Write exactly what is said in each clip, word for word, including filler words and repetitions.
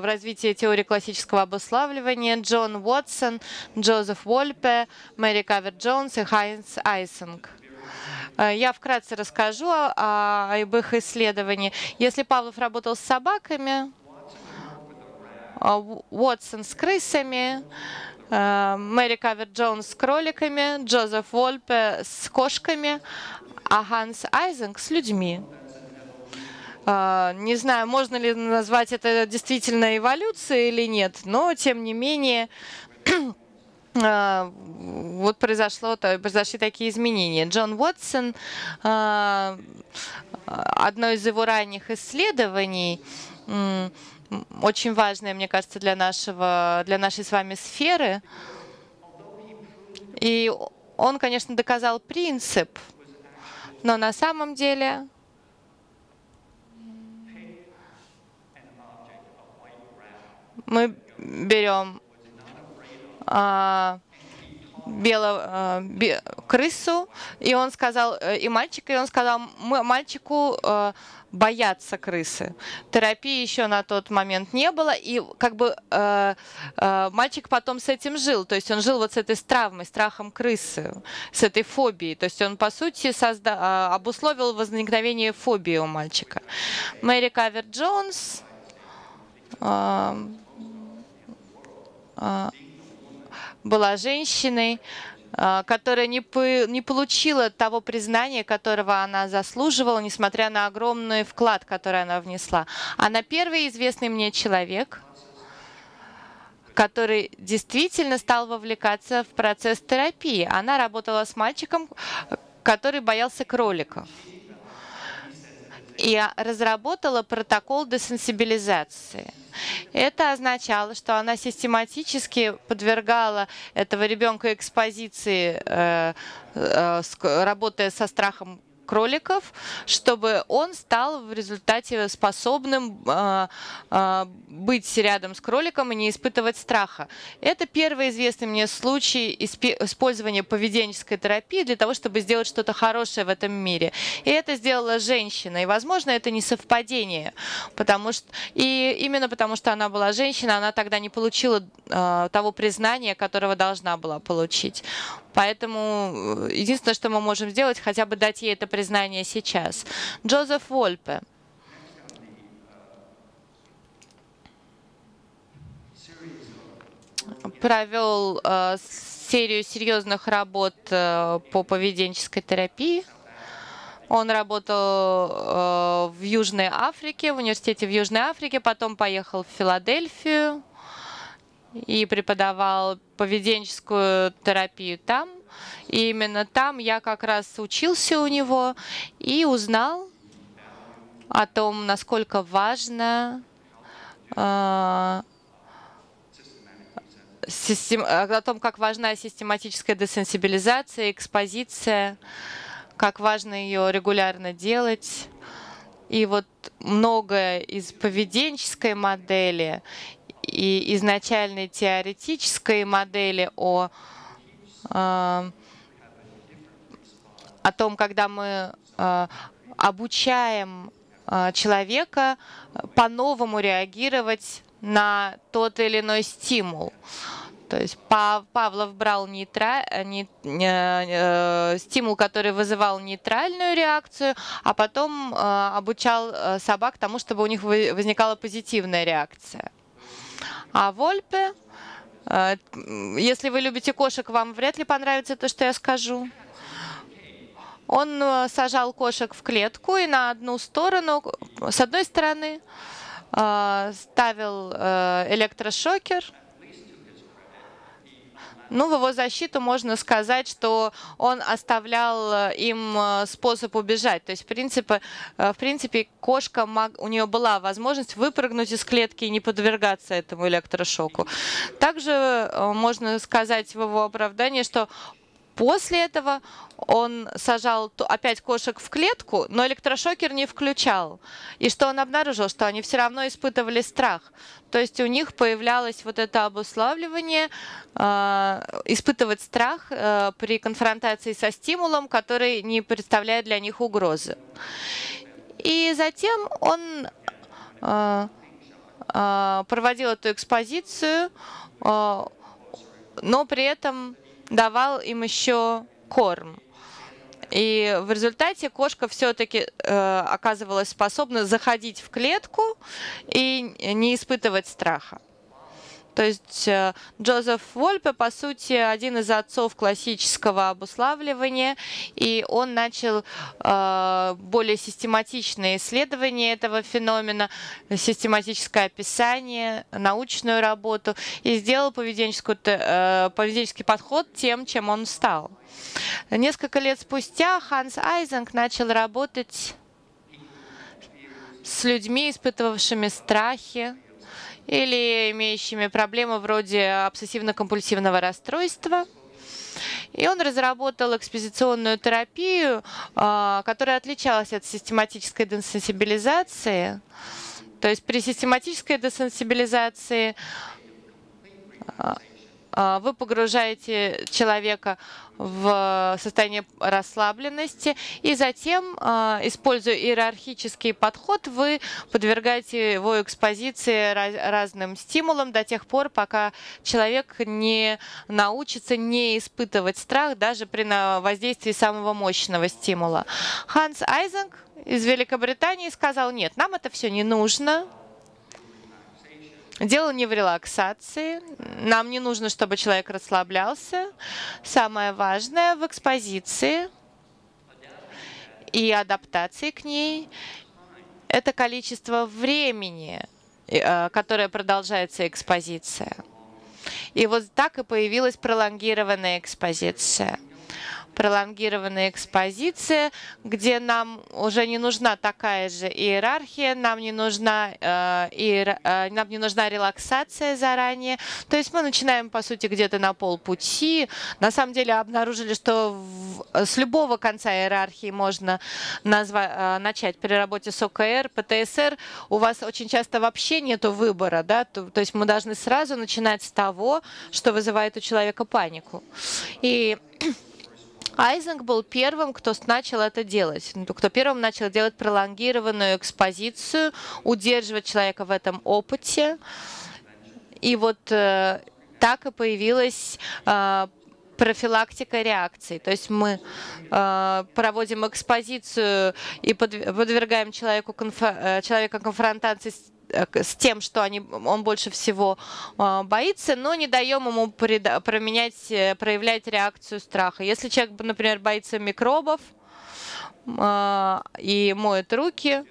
в развитии теории классического обуславливания Джон Уотсон, Джозеф Вольпе, Мэри Кавер-Джонс и Ханс Айзенк. Я вкратце расскажу о, об их исследовании. Если Павлов работал с собаками, Уотсон с крысами, Мэри Кавер-Джонс с кроликами, Джозеф Вольпе с кошками, а Ханс Айзенк с людьми. Не знаю, можно ли назвать это действительно эволюцией или нет, но тем не менее вот произошло, произошли такие изменения. Джон Уотсон, одно из его ранних исследований, очень важное, мне кажется, для нашего, для нашей с вами сферы, и он, конечно, доказал принцип, но на самом деле мы берем а, белого, а, бе, крысу, и он сказал, и мальчика, и он сказал мы, мальчику а, бояться крысы. Терапии еще на тот момент не было, и как бы а, а, мальчик потом с этим жил, то есть он жил вот с этой травмой, страхом крысы, с этой фобией, то есть он по сути созда- обусловил возникновение фобии у мальчика. Мэри Кавер-Джонс. А, была женщиной, которая не, по, не получила того признания, которого она заслуживала, несмотря на огромный вклад, который она внесла. Она первый известный мне человек, который действительно стал вовлекаться в процесс терапии. Она работала с мальчиком, который боялся кроликов, и разработала протокол десенсибилизации. Это означало, что она систематически подвергала этого ребенка экспозиции, работая со страхом кроликов, чтобы он стал в результате способным быть рядом с кроликом и не испытывать страха. Это первый известный мне случай использования поведенческой терапии для того, чтобы сделать что-то хорошее в этом мире. И это сделала женщина. И, возможно, это не совпадение, потому что и именно потому, что она была женщина, она тогда не получила того признания, которого должна была получить. Поэтому единственное, что мы можем сделать, хотя бы дать ей это признание сейчас. Джозеф Вольпе. Провел э, серию серьезных работ э, по поведенческой терапии. Он работал э, в Южной Африке, в университете в Южной Африке, потом поехал в Филадельфию и преподавал поведенческую терапию там. И именно там я как раз учился у него и узнал о том, насколько важно э, систем, о том, как важна систематическая десенсибилизация, экспозиция, как важно ее регулярно делать. И вот многое из поведенческой модели и изначальной теоретической модели о, э, о том, когда мы э, обучаем э, человека по-новому реагировать на тот или иной стимул. То есть Павлов брал нейтра... не... э, э, стимул, который вызывал нейтральную реакцию, а потом э, обучал собак тому, чтобы у них возникала позитивная реакция. А Вольпе, если вы любите кошек, вам вряд ли понравится то, что я скажу. Он сажал кошек в клетку и на одну сторону, с одной стороны, ставил электрошокер. Ну, в его защиту можно сказать, что он оставлял им способ убежать. То есть, в принципе, в принципе кошка, у нее была возможность выпрыгнуть из клетки и не подвергаться этому электрошоку. Также можно сказать в его оправдании, что после этого он сажал опять кошек в клетку, но электрошокер не включал. И что он обнаружил? Что они все равно испытывали страх. То есть у них появлялось вот это обуславливание, э, испытывать страх э, при конфронтации со стимулом, который не представляет для них угрозы. И затем он э, проводил эту экспозицию, но при этом давал им еще корм. И в результате кошка все-таки э, оказывалась способна заходить в клетку и не испытывать страха. То есть э, Джозеф Вольпе, по сути, один из отцов классического обуславливания, и он начал э, более систематичное исследование этого феномена, систематическое описание, научную работу, и сделал поведенческую, э, поведенческий подход тем, чем он стал. Несколько лет спустя Ханс Айзенк начал работать с людьми, испытывавшими страхи или имеющими проблемы вроде обсессивно-компульсивного расстройства. И он разработал экспозиционную терапию, которая отличалась от систематической десенсибилизации. То есть при систематической десенсибилизации вы погружаете человека в состояние расслабленности, и затем, используя иерархический подход, вы подвергаете его экспозиции разным стимулам до тех пор, пока человек не научится не испытывать страх даже при воздействии самого мощного стимула. Ханс Айзенк из Великобритании сказал: нет, нам это все не нужно. Дело не в релаксации. Нам не нужно, чтобы человек расслаблялся. Самое важное в экспозиции и адаптации к ней – это количество времени, которое продолжается экспозиция. И вот так и появилась пролонгированная экспозиция. Пролонгированная экспозиция, где нам уже не нужна такая же иерархия, нам не нужна, э, иер, э, нам не нужна релаксация заранее. То есть мы начинаем, по сути, где-то на полпути. На самом деле обнаружили, что в, с любого конца иерархии можно назва, начать. При работе с ОКР, ПТСР у вас очень часто вообще нет выбора. Да? То, то есть мы должны сразу начинать с того, что вызывает у человека панику. И Айзенк был первым, кто начал это делать, кто первым начал делать пролонгированную экспозицию, удерживать человека в этом опыте. И вот э, так и появилась э, профилактика реакций. То есть мы э, проводим экспозицию и подвергаем человеку конф... человека конфронтации с с тем, что они, он больше всего боится, но не даем ему променять, проявлять реакцию страха. Если человек, например, боится микробов и моет руки,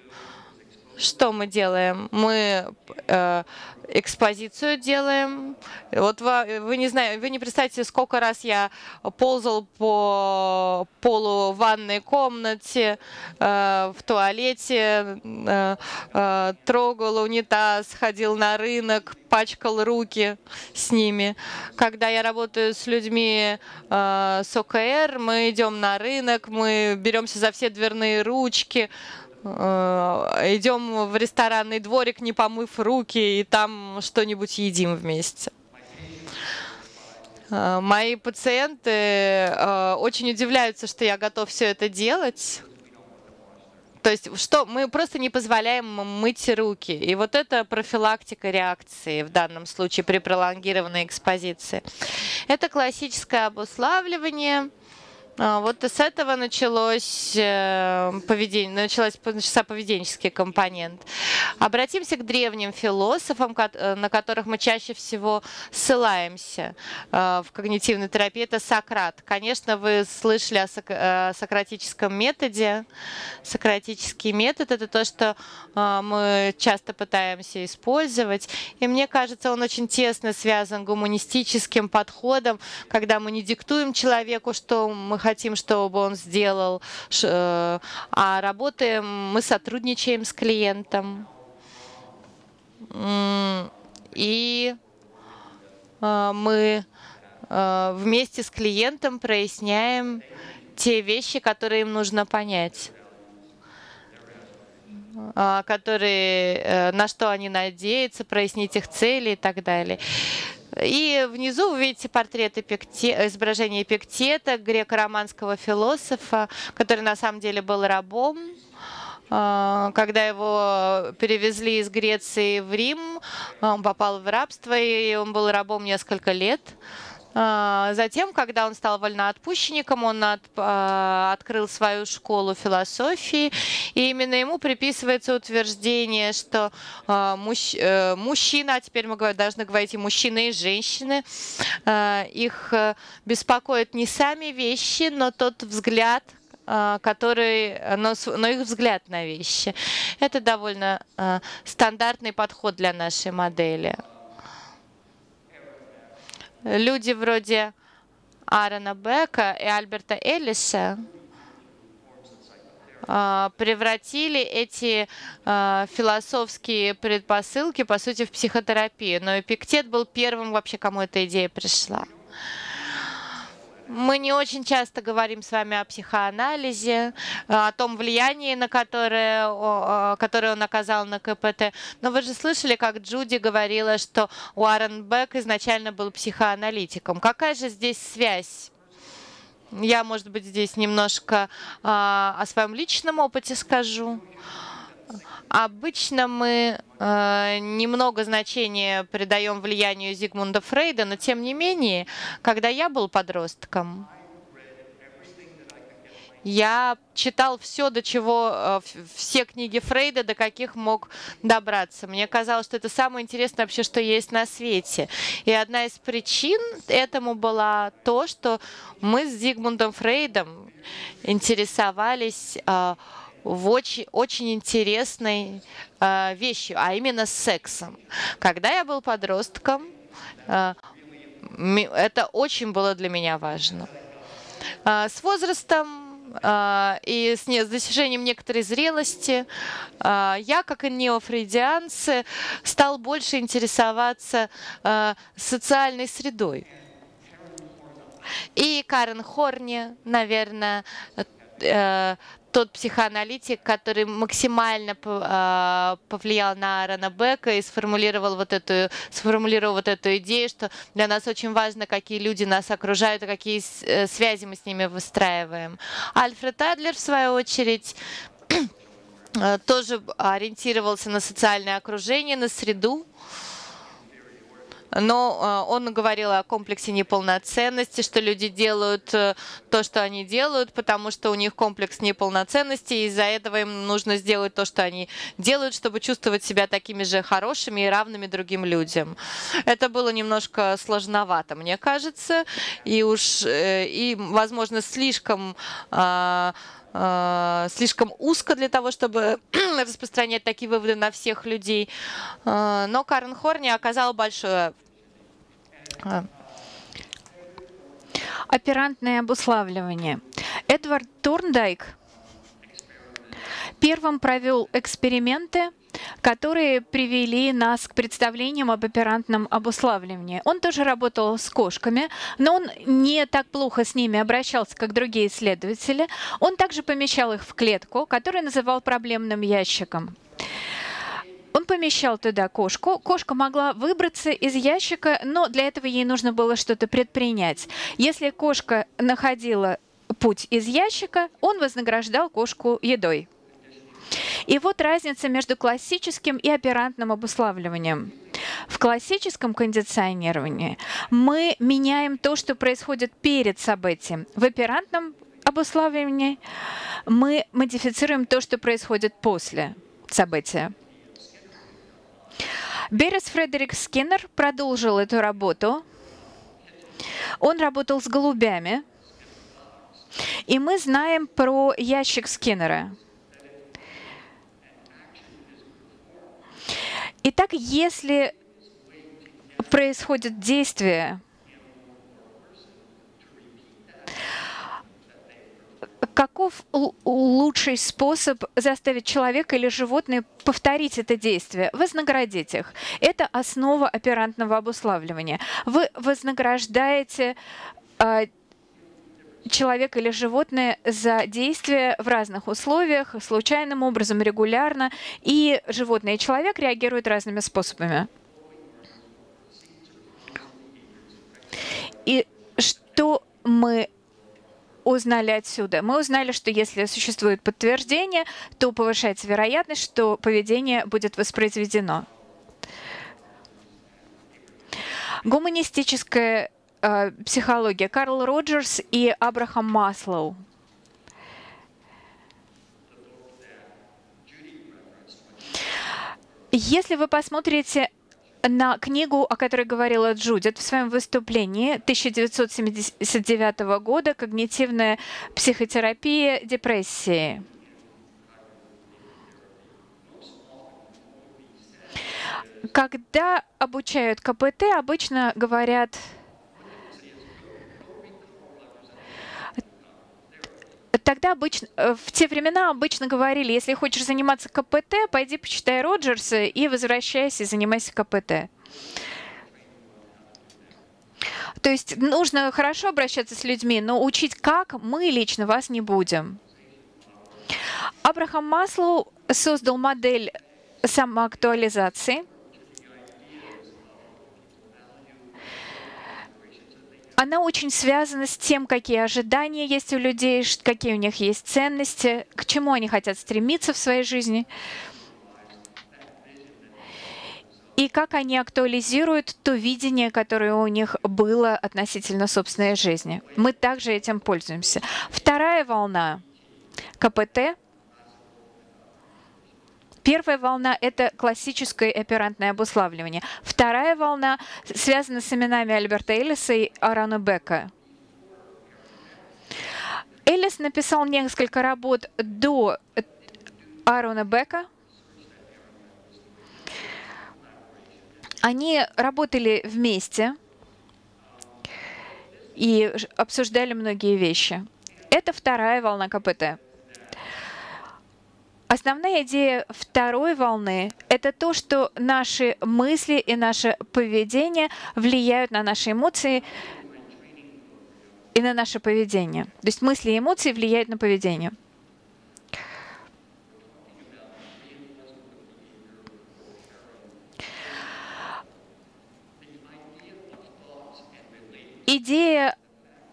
что мы делаем? Мы э, экспозицию делаем. Вот вы, вы не знаете, вы не представляете, сколько раз я ползал по полу в ванной комнате, э, в туалете, э, э, трогал унитаз, ходил на рынок, пачкал руки с ними. Когда я работаю с людьми э, с ОКР, мы идем на рынок, мы беремся за все дверные ручки, идем в ресторанный дворик, не помыв руки, и там что-нибудь едим вместе. Мои пациенты очень удивляются, что я готов все это делать. То есть что мы просто не позволяем мыть руки. И вот это профилактика реакции в данном случае при пролонгированной экспозиции. Это классическое обуславливание. Вот с этого началось поведение, начался поведенческий компонент. Обратимся к древним философам, на которых мы чаще всего ссылаемся в когнитивной терапии. Это Сократ. Конечно, вы слышали о сократическом методе. Сократический метод – это то, что мы часто пытаемся использовать. И мне кажется, он очень тесно связан с гуманистическим подходом, когда мы не диктуем человеку, что мы хотим. хотим, чтобы он сделал, а работаем, мы сотрудничаем с клиентом. И мы вместе с клиентом проясняем те вещи, которые им нужно понять, которые, на что они надеются, прояснить их цели и так далее. И внизу вы видите портрет Эпиктета, изображение Эпиктета, греко-романского философа, который на самом деле был рабом. Когда его перевезли из Греции в Рим, он попал в рабство, и он был рабом несколько лет. Затем, когда он стал вольноотпущенником, он от, а, открыл свою школу философии, и именно ему приписывается утверждение, что а, муж, а, мужчина, а теперь мы должны говорить и мужчины, и женщины, а, их беспокоят не сами вещи, но тот взгляд, который, но, но их взгляд на вещи. Это довольно а, стандартный подход для нашей модели. Люди вроде Аарона Бека и Альберта Эллиса превратили эти философские предпосылки, по сути, в психотерапию. Но Эпиктет был первым вообще, кому эта идея пришла. Мы не очень часто говорим с вами о психоанализе, о том влиянии, на которое, которое он оказал на КПТ. Но вы же слышали, как Джуди говорила, что Аарон Бек изначально был психоаналитиком. Какая же здесь связь? Я, может быть, здесь немножко о своем личном опыте скажу. Обычно мы э, немного значения придаем влиянию Зигмунда Фрейда, но тем не менее, когда я был подростком, я читал все, до чего, все книги Фрейда, до каких мог добраться. Мне казалось, что это самое интересное вообще, что есть на свете. И одна из причин этому была то, что мы с Зигмундом Фрейдом интересовались э, в очень, очень интересной э, вещью, а именно сексом. Когда я был подростком, э, это очень было для меня важно. Э, с возрастом э, и с, не, с достижением некоторой зрелости э, я, как и неофрейдианцы, стал больше интересоваться э, социальной средой. И Карен Хорни, наверное, э, тот психоаналитик, который максимально повлиял на Аарона Бека и сформулировал вот, эту, сформулировал вот эту идею, что для нас очень важно, какие люди нас окружают и какие связи мы с ними выстраиваем. Альфред Адлер, в свою очередь, тоже ориентировался на социальное окружение, на среду. Но он говорил о комплексе неполноценности, что люди делают то, что они делают, потому что у них комплекс неполноценности, и из-за этого им нужно сделать то, что они делают, чтобы чувствовать себя такими же хорошими и равными другим людям. Это было немножко сложновато, мне кажется, и уж, и, возможно, слишком... слишком узко для того, чтобы распространять такие выводы на всех людей. Но Карен Хорни оказала большое... Оперантное обуславливание. Эдвард Торндайк первым провел эксперименты, которые привели нас к представлениям об оперантном обуславливании. Он тоже работал с кошками, но он не так плохо с ними обращался, как другие исследователи. Он также помещал их в клетку, которую называл проблемным ящиком. Он помещал туда кошку. Кошка могла выбраться из ящика, но для этого ей нужно было что-то предпринять. Если кошка находила путь из ящика, он вознаграждал кошку едой. И вот разница между классическим и оперантным обуславливанием. В классическом кондиционировании мы меняем то, что происходит перед событием. В оперантном обуславливании мы модифицируем то, что происходит после события. Беррес Фредерик Скиннер продолжил эту работу. Он работал с голубями. И мы знаем про ящик Скиннера. Итак, если происходит действие, каков лучший способ заставить человека или животное повторить это действие? Вознаградить их. Это основа оперантного обуславливания. Вы вознаграждаете человек или животное за действия в разных условиях, случайным образом, регулярно, и животное и человек реагируют разными способами. И что мы узнали отсюда? Мы узнали, что если существует подтверждение, то повышается вероятность, что поведение будет воспроизведено. Гуманистическая э, психология. Карл Роджерс и Абрахам Маслоу. Если вы посмотрите на книгу, о которой говорила Джудит в своем выступлении тысяча девятьсот семьдесят девятого года «Когнитивная психотерапия депрессии». Когда обучают ка пэ тэ, обычно говорят Тогда обычно, в те времена обычно говорили, если хочешь заниматься ка пэ тэ, пойди почитай Роджерса и возвращайся и занимайся ка пэ тэ. То есть нужно хорошо обращаться с людьми, но учить как мы лично вас не будем. Абрахам Маслоу создал модель самоактуализации. Она очень связана с тем, какие ожидания есть у людей, какие у них есть ценности, к чему они хотят стремиться в своей жизни, и как они актуализируют то видение, которое у них было относительно собственной жизни. Мы также этим пользуемся. Вторая волна ка пэ тэ. Первая волна — это классическое оперантное обуславливание. Вторая волна связана с именами Альберта Эллиса и Аарона Бека. Эллис написал несколько работ до Аарона Бека. Они работали вместе и обсуждали многие вещи. Это вторая волна ка пэ тэ. Основная идея второй волны — это то, что наши мысли и наше поведение влияют на наши эмоции и на наше поведение. То есть мысли и эмоции влияют на поведение. Идея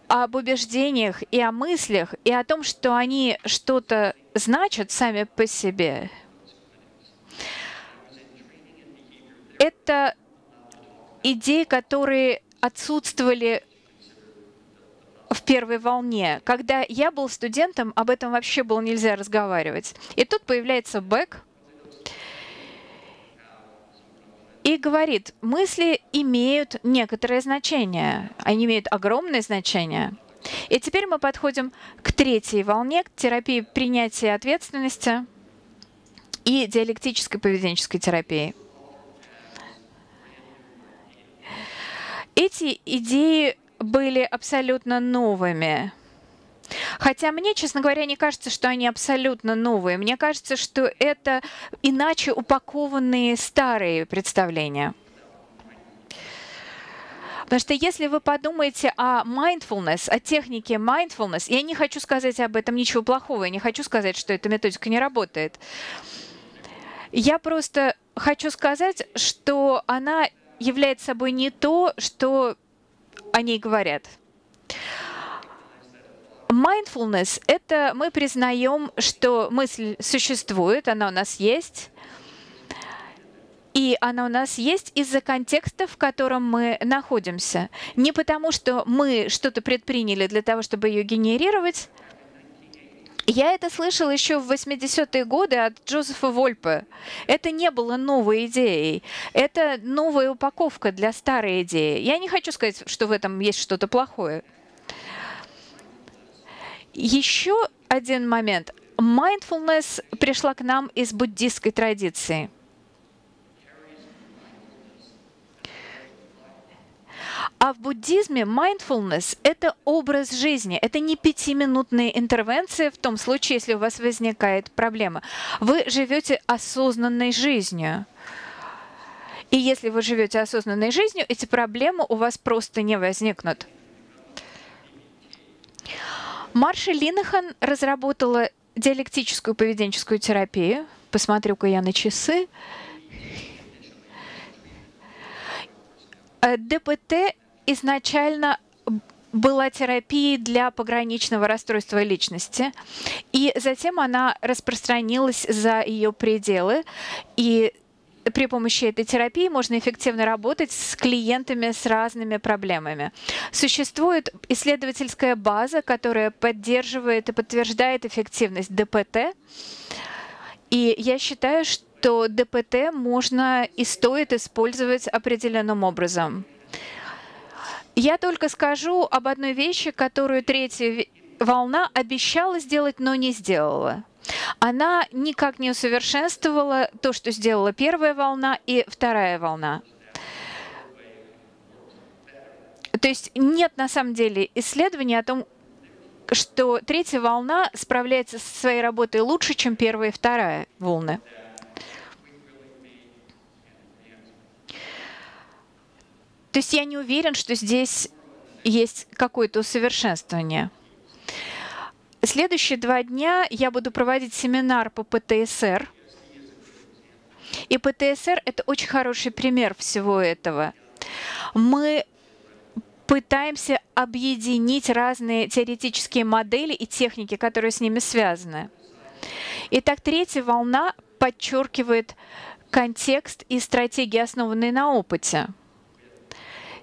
об убеждениях и о мыслях, и о том, что они что-то значат сами по себе. Это идеи, которые отсутствовали в первой волне. Когда я был студентом, об этом вообще было нельзя разговаривать. И тут появляется Бек и говорит, мысли имеют некоторое значение. Они имеют огромное значение. И теперь мы подходим к третьей волне, к терапии принятия ответственности и диалектической поведенческой терапии. Эти идеи были абсолютно новыми. Хотя мне, честно говоря, не кажется, что они абсолютно новые. Мне кажется, что это иначе упакованные старые представления. Потому что если вы подумаете о mindfulness, о технике mindfulness, я не хочу сказать об этом ничего плохого, я не хочу сказать, что эта методика не работает. Я просто хочу сказать, что она является собой не то, что о ней говорят. Mindfulness — это мы признаем, что мысль существует, она у нас есть. И она у нас есть из-за контекста, в котором мы находимся. Не потому, что мы что-то предприняли для того, чтобы ее генерировать. Я это слышала еще в восьмидесятые годы от Джозефа Вольпе. Это не было новой идеей. Это новая упаковка для старой идеи. Я не хочу сказать, что в этом есть что-то плохое. Еще один момент. Mindfulness пришла к нам из буддистской традиции. А в буддизме mindfulness — это образ жизни, это не пятиминутные интервенции в том случае, если у вас возникает проблема. Вы живете осознанной жизнью. И если вы живете осознанной жизнью, эти проблемы у вас просто не возникнут. Марша Линехан разработала диалектическую поведенческую терапию. Посмотрю-ка я на часы. ДПТ изначально была терапией для пограничного расстройства личности, и затем она распространилась за ее пределы, и при помощи этой терапии можно эффективно работать с клиентами с разными проблемами. Существует исследовательская база, которая поддерживает и подтверждает эффективность ДПТ, и я считаю, что ДПТ можно и стоит использовать определенным образом. Я только скажу об одной вещи, которую третья волна обещала сделать, но не сделала. Она никак не усовершенствовала то, что сделала первая волна и вторая волна. То есть нет на самом деле исследований о том, что третья волна справляется со своей работой лучше, чем первая и вторая волны. То есть я не уверен, что здесь есть какое-то усовершенствование. Следующие два дня я буду проводить семинар по ПТСР. И ПТСР – это очень хороший пример всего этого. Мы пытаемся объединить разные теоретические модели и техники, которые с ними связаны. Итак, третья волна подчеркивает контекст и стратегии, основанные на опыте.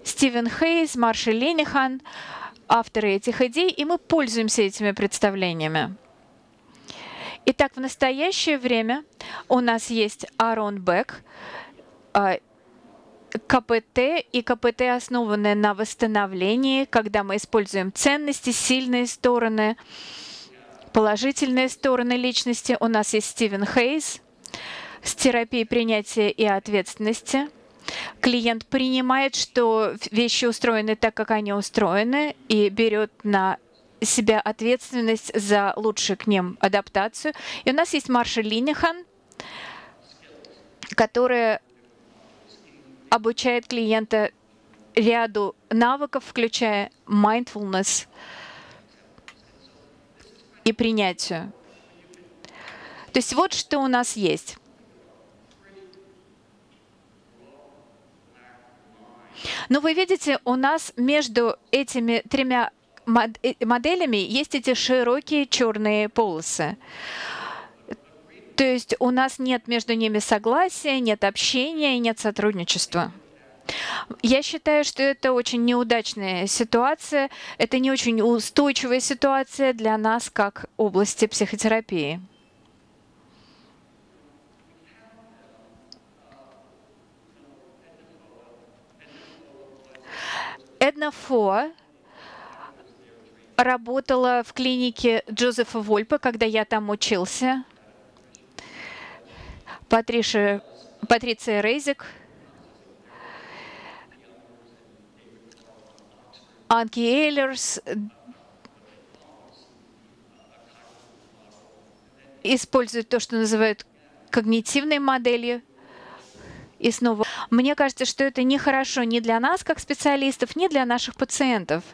Стивен Хейс, Марша Линехан – авторы этих идей, и мы пользуемся этими представлениями. Итак, в настоящее время у нас есть Аарон Бек, КПТ и КПТ, основанные на восстановлении, когда мы используем ценности, сильные стороны, положительные стороны личности. У нас есть Стивен Хейс с терапией принятия и ответственности. Клиент принимает, что вещи устроены так, как они устроены, и берет на себя ответственность за лучшую к ним адаптацию. И у нас есть Марша Линехан, которая обучает клиента ряду навыков, включая mindfulness и принятию. То есть вот что у нас есть. Но вы видите, у нас между этими тремя моделями есть эти широкие черные полосы. То есть у нас нет между ними согласия, нет общения, нет сотрудничества. Я считаю, что это очень неудачная ситуация. Это не очень устойчивая ситуация для нас, как области психотерапии. Эдна Фо работала в клинике Джозефа Вольпе, когда я там учился. Патриша, Патриция Рейзик, Анки Эйлерс используют то, что называют когнитивной моделью. И снова, мне кажется, что это нехорошо ни для нас, как специалистов, ни для наших пациентов.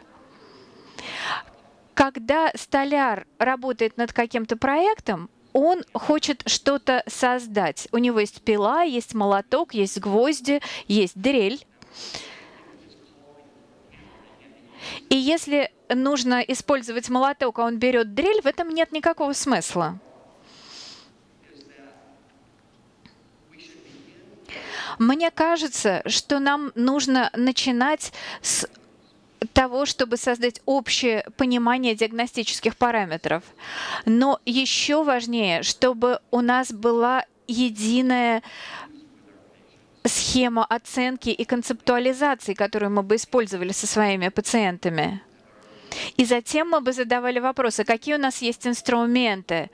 Когда столяр работает над каким-то проектом, он хочет что-то создать. У него есть пила, есть молоток, есть гвозди, есть дрель. И если нужно использовать молоток, а он берет дрель, в этом нет никакого смысла. Мне кажется, что нам нужно начинать с того, чтобы создать общее понимание диагностических параметров. Но еще важнее, чтобы у нас была единая схема оценки и концептуализации, которую мы бы использовали со своими пациентами. И затем мы бы задавали вопросы, какие у нас есть инструменты,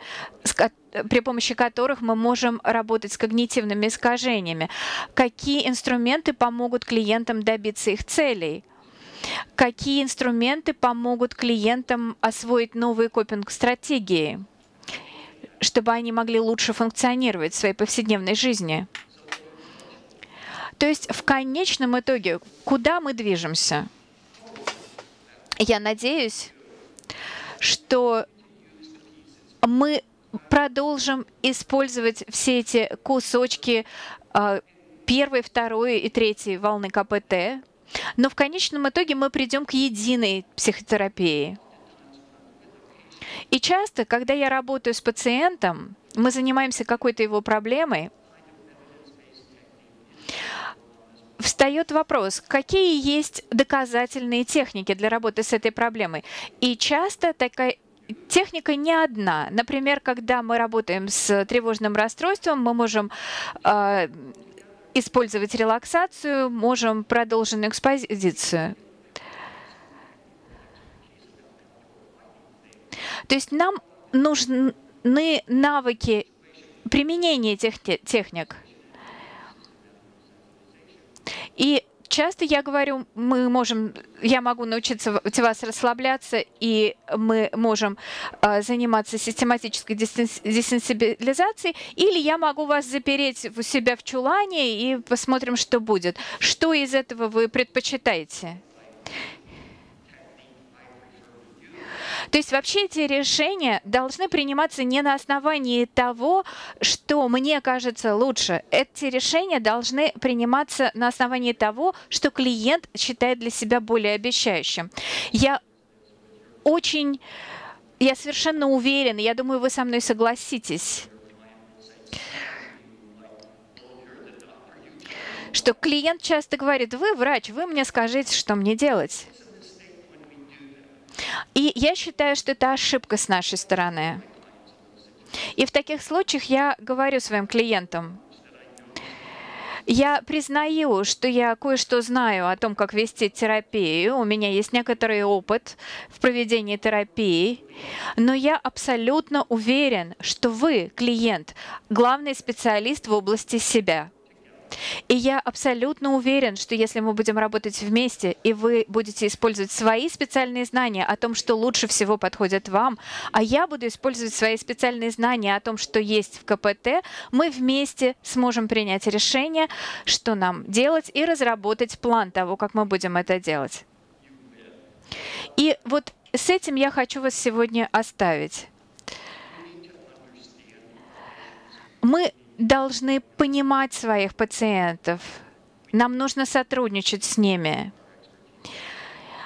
при помощи которых мы можем работать с когнитивными искажениями, какие инструменты помогут клиентам добиться их целей, какие инструменты помогут клиентам освоить новые копинг-стратегии, чтобы они могли лучше функционировать в своей повседневной жизни. То есть в конечном итоге, куда мы движемся? Я надеюсь, что мы продолжим использовать все эти кусочки первой, второй и третьей волны КПТ Но в конечном итоге мы придем к единой психотерапии. И часто, когда я работаю с пациентом, мы занимаемся какой-то его проблемой, встает вопрос, какие есть доказательные техники для работы с этой проблемой. И часто такая техника не одна. Например, когда мы работаем с тревожным расстройством, мы можем э, использовать релаксацию, можем продолженную экспозицию. То есть нам нужны навыки применения этих техник. И часто я говорю, мы можем, я могу научиться у вас расслабляться, и мы можем э, заниматься систематической десенсибилизацией, или я могу вас запереть у себя в чулане и посмотрим, что будет. Что из этого вы предпочитаете? То есть вообще эти решения должны приниматься не на основании того, что мне кажется лучше. Эти решения должны приниматься на основании того, что клиент считает для себя более обещающим. Я очень, я совершенно уверена, я думаю, вы со мной согласитесь, что клиент часто говорит: вы врач, вы мне скажите, что мне делать. И я считаю, что это ошибка с нашей стороны. И в таких случаях я говорю своим клиентам: я признаю, что я кое-что знаю о том, как вести терапию, у меня есть некоторый опыт в проведении терапии, но я абсолютно уверен, что вы, клиент, главный специалист в области себя. И я абсолютно уверен, что если мы будем работать вместе, и вы будете использовать свои специальные знания о том, что лучше всего подходит вам, а я буду использовать свои специальные знания о том, что есть в КПТ, мы вместе сможем принять решение, что нам делать, и разработать план того, как мы будем это делать. И вот с этим я хочу вас сегодня оставить. Мы должны понимать своих пациентов. Нам нужно сотрудничать с ними.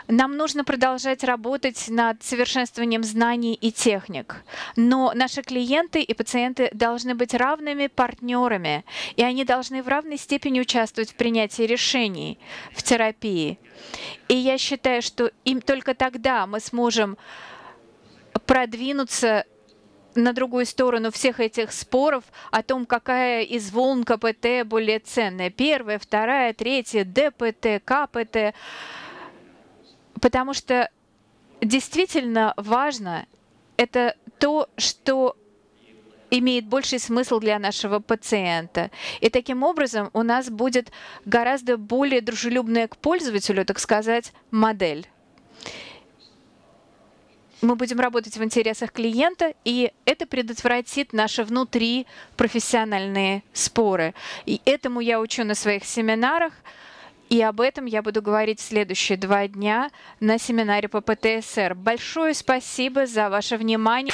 Нам нужно продолжать работать над совершенствованием знаний и техник. Но наши клиенты и пациенты должны быть равными партнерами, и они должны в равной степени участвовать в принятии решений в терапии. И я считаю, что им только тогда мы сможем продвинуться на другую сторону всех этих споров о том, какая из волн КПТ более ценная. Первая, вторая, третья, ДПТ, КПТ. Потому что действительно важно – это то, что имеет больший смысл для нашего пациента. И таким образом у нас будет гораздо более дружелюбная к пользователю, так сказать, модель. Мы будем работать в интересах клиента, и это предотвратит наши внутрипрофессиональные споры. И этому я учу на своих семинарах, и об этом я буду говорить в следующие два дня на семинаре по ПТСР. Большое спасибо за ваше внимание.